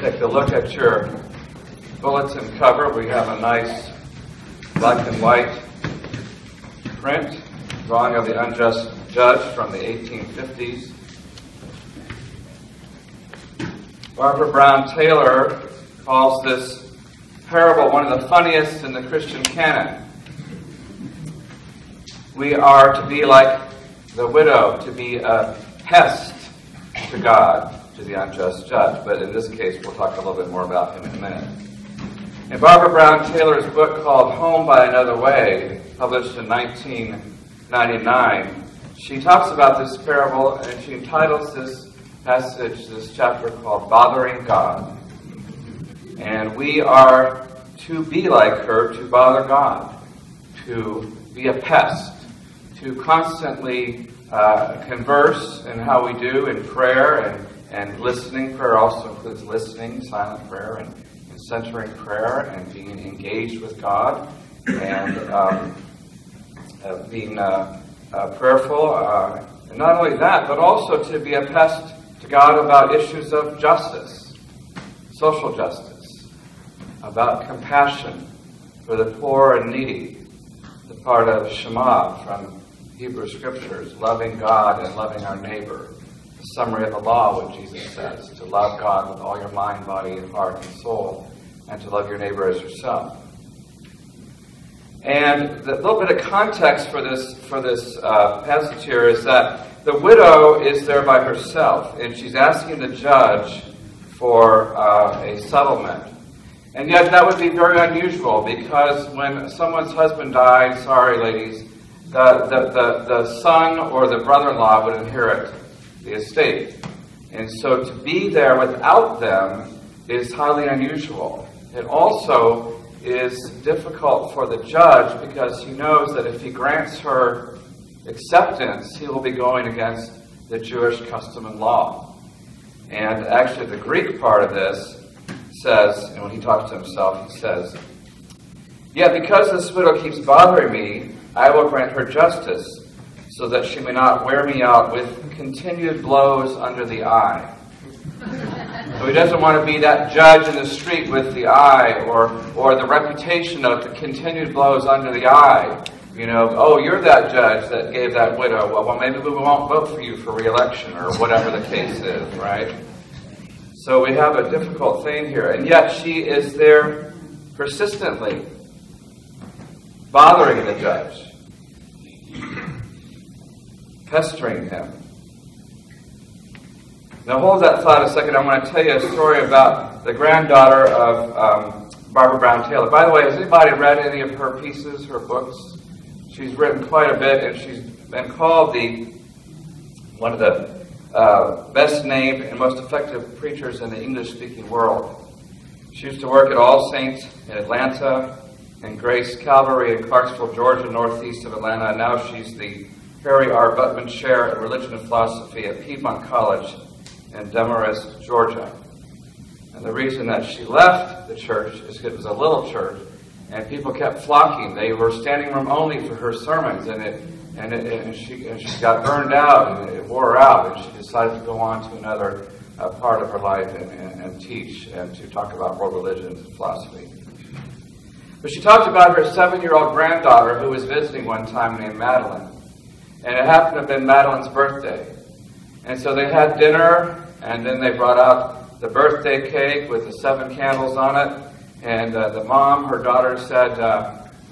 take a look at your bulletin cover, we have a nice black and white print drawing of the unjust judge from the 1850s. Barbara Brown Taylor calls this parable one of the funniest in the Christian canon. We are to be like the widow, to be a pest to God, to the unjust judge. But in this case, we'll talk a little bit more about him in a minute. In Barbara Brown Taylor's book called Home by Another Way, published in 1999, she talks about this parable, and she entitles this passage, this chapter, called Bothering God. And we are to be like her, to bother God, to be a pest, to constantly converse in how we do in prayer and listening. Prayer also includes listening, silent prayer, and centering prayer, and being engaged with God, and being prayerful. And not only that, but also to be a pest to God about issues of justice, social justice, about compassion for the poor and needy, the part of Shema from Hebrew Scriptures, loving God and loving our neighbor, the summary of the law, what Jesus says, to love God with all your mind, body, and heart, and soul, and to love your neighbor as yourself. And the little bit of context for this passage here is that the widow is there by herself, and she's asking the judge for a settlement. And yet that would be very unusual, because when someone's husband dies, sorry ladies, the son or the brother-in-law would inherit the estate. And so to be there without them is highly unusual. It also is difficult for the judge, because he knows that if he grants her acceptance, he will be going against the Jewish custom and law. And actually the Greek part of this says, and when he talks to himself, he says, "Yet because this widow keeps bothering me, I will grant her justice, so that she may not wear me out with continued blows under the eye." So he doesn't want to be that judge in the street with the eye, or the reputation of the continued blows under the eye. You know, oh, you're that judge that gave that widow, well, maybe we won't vote for you for re-election, or whatever the case is, right? So we have a difficult thing here. And yet she is there persistently, bothering the judge, pestering him. Now hold that thought a second. I want to tell you a story about the granddaughter of Barbara Brown Taylor. By the way, has anybody read any of her pieces, her books? She's written quite a bit, and she's been called one of the best named and most effective preachers in the English-speaking world. She used to work at All Saints in Atlanta and Grace Calvary in Clarksville, Georgia, northeast of Atlanta. Now she's the Harry R. Buttman Chair in Religion and Philosophy at Piedmont College in Demarest, Georgia. And the reason that she left the church is because it was a little church, and people kept flocking. They were standing room only for her sermons, and she got burned out, and it wore her out, and she decided to go on to another part of her life and teach, and to talk about world religion and philosophy. But she talked about her 7-year-old granddaughter who was visiting one time, named Madeline. And it happened to have been Madeline's birthday. And so they had dinner, and then they brought out the birthday cake with the 7 candles on it. And the mom, her daughter, said,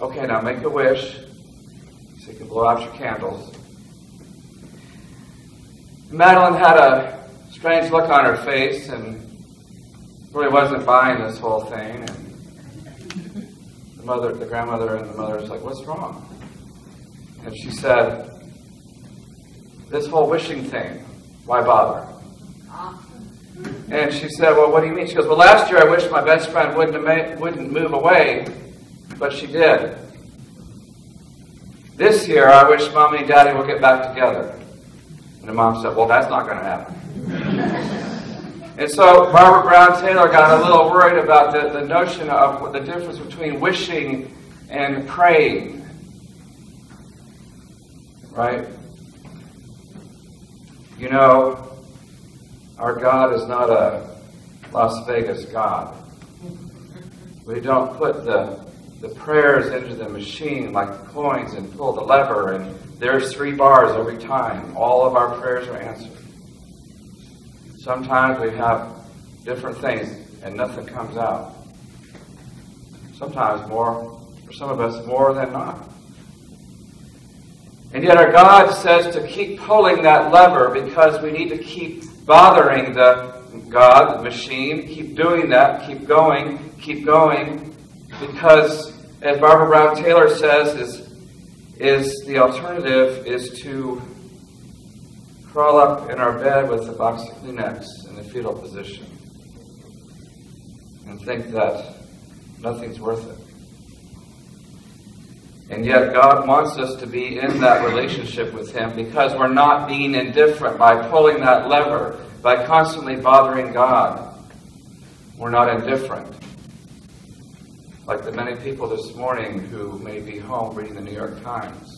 "Okay, now make a wish so you can blow out your candles." Madeline had a strange look on her face and really wasn't buying this whole thing. And the grandmother and the mother was like, "What's wrong?" And she said, "This whole wishing thing, why bother?" And she said, "Well, what do you mean?" She goes, "Well, last year I wished my best friend wouldn't move away, but she did. This year I wish Mommy and Daddy will get back together." And the mom said, "Well, that's not going to happen." And so Barbara Brown Taylor got a little worried about the notion of the difference between wishing and praying. Right? You know, our God is not a Las Vegas God. We don't put the prayers into the machine like the coins and pull the lever, and there's 3 bars every time. All of our prayers are answered. Sometimes we have different things and nothing comes out. Sometimes more, for some of us, more than not. And yet our God says to keep pulling that lever because we need to keep bothering the God, the machine, keep doing that, keep going, because as Barbara Brown Taylor says, is the alternative is to crawl up in our bed with a box of Kleenex in the fetal position and think that nothing's worth it. And yet God wants us to be in that relationship with Him because we're not being indifferent by pulling that lever, by constantly bothering God. We're not indifferent. Like the many people this morning who may be home reading the New York Times,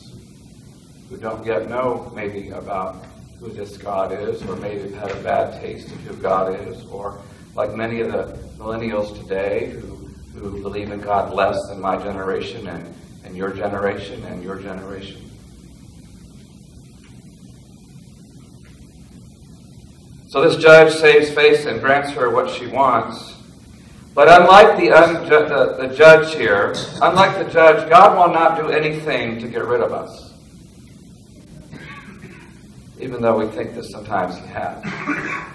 who don't yet know maybe about who this God is, or maybe have had a bad taste of who God is, or like many of the millennials today who believe in God less than my generation and your generation and your generation. So this judge saves face and grants her what she wants. But unlike the judge here, unlike the judge, God will not do anything to get rid of us. Even though we think that sometimes He has.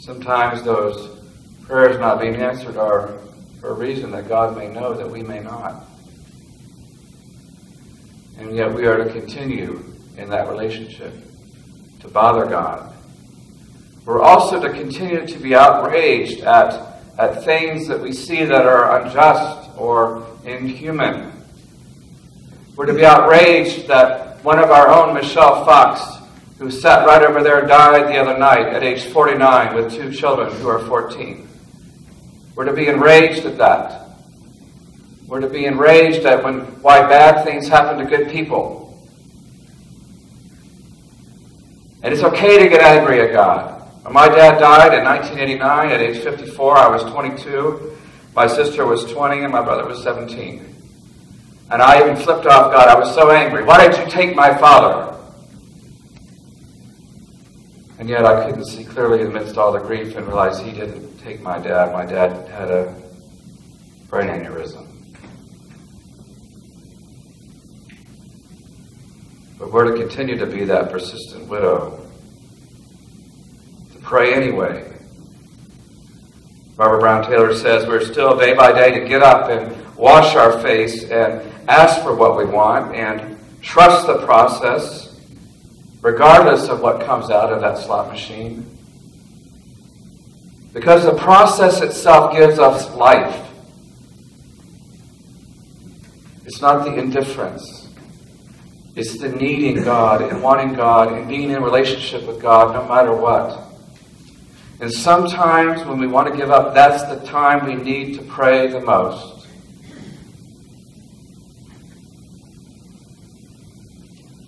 Sometimes those prayers not being answered are for a reason that God may know that we may not. And yet we are to continue in that relationship, to bother God. We're also to continue to be outraged at things that we see that are unjust or inhuman. We're to be outraged that one of our own, Michelle Fox, who sat right over there, died the other night at age 49 with 2 children who are 14. We're to be enraged at that. We're to be enraged at why bad things happen to good people. And it's okay to get angry at God. When my dad died in 1989 at age 54, I was 22, my sister was 20, and my brother was 17. And I even flipped off God. I was so angry. Why did you take my father? And yet I couldn't see clearly amidst all the grief and realize He didn't take my dad. My dad had a brain aneurysm. But we're to continue to be that persistent widow, to pray anyway. Barbara Brown Taylor says we're still day by day to get up and wash our face and ask for what we want and trust the process, regardless of what comes out of that slot machine. Because the process itself gives us life. It's not the indifference. It's the needing God and wanting God and being in relationship with God no matter what. And sometimes when we want to give up, that's the time we need to pray the most.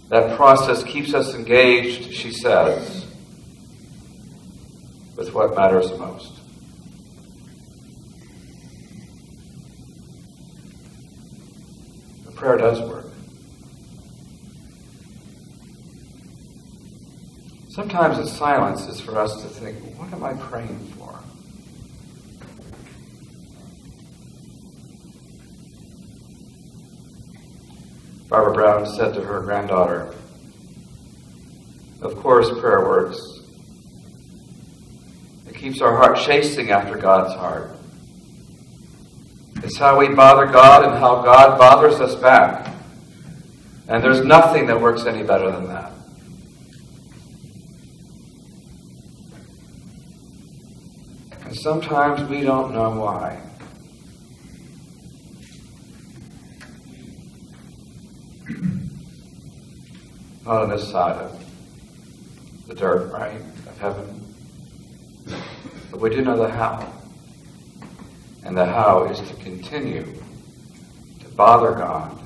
That process keeps us engaged, she says, with what matters most. The prayer does work. Sometimes the silence is for us to think, what am I praying for? Barbara Brown said to her granddaughter, of course prayer works. It keeps our heart chasing after God's heart. It's how we bother God and how God bothers us back. And there's nothing that works any better than that. And sometimes we don't know why. Not on this side of the dirt, right, of heaven. But we do know the how. And the how is to continue to bother God,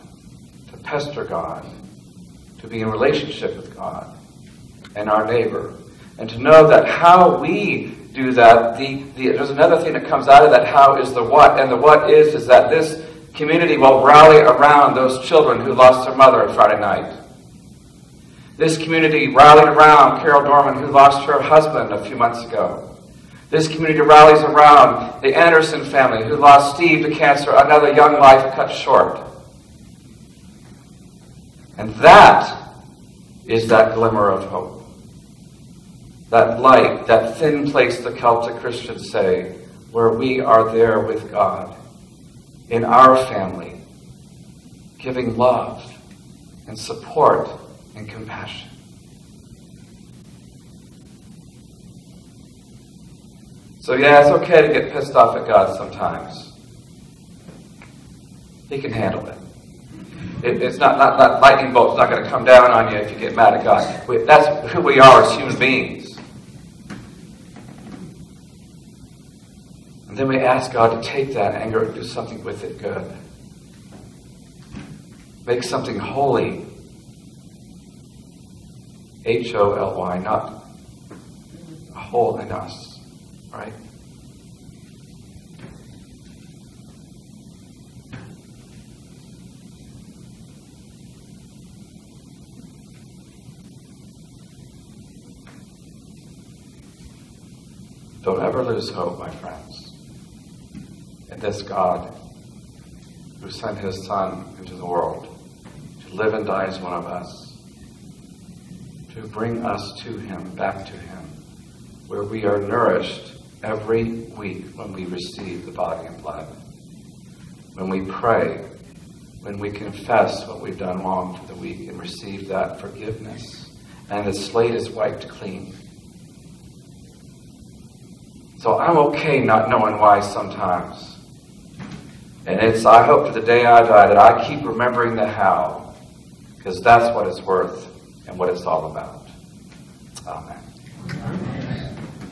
to pester God, to be in relationship with God and our neighbor, and to know that how we do that. There's another thing that comes out of that how is the what, and the what is that this community will rally around those children who lost their mother on Friday night. This community rallied around Carol Dorman, who lost her husband a few months ago. This community rallies around the Anderson family, who lost Steve to cancer, another young life cut short. And that is that glimmer of hope. That light, that thin place the Celtic Christians say, where we are there with God, in our family, giving love and support and compassion. So yeah, it's okay to get pissed off at God sometimes. He can handle it. It's not lightning bolt's not going to come down on you if you get mad at God. That's who we are as human beings. And then we ask God to take that anger and do something with it good. Make something holy. Holy, not a hole in us, right? Don't ever lose hope, my friends, in this God who sent his Son into the world to live and die as one of us, to bring us to him, back to him, where we are nourished every week when we receive the body and blood, when we pray, when we confess what we've done wrong for the week and receive that forgiveness, and the slate is wiped clean. So I'm okay not knowing why sometimes. And I hope to the day I die that I keep remembering the how, because that's what it's worth and what it's all about. Amen. Amen.